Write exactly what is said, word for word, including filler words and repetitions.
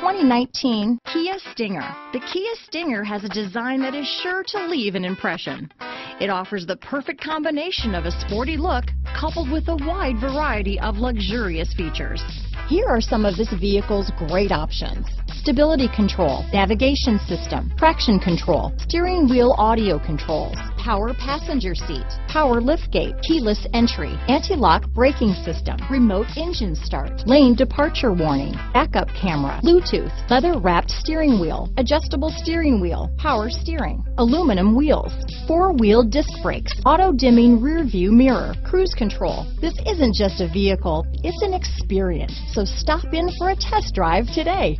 twenty nineteen Kia Stinger. The Kia Stinger has a design that is sure to leave an impression. It offers the perfect combination of a sporty look coupled with a wide variety of luxurious features. Here are some of this vehicle's great options: stability control, navigation system, traction control, steering wheel audio controls, power passenger seat, power liftgate, keyless entry, anti-lock braking system, remote engine start, lane departure warning, backup camera, Bluetooth, leather-wrapped steering wheel, adjustable steering wheel, power steering, aluminum wheels, four-wheel disc brakes, auto-dimming rear-view mirror, cruise control. This isn't just a vehicle, it's an experience, so stop in for a test drive today.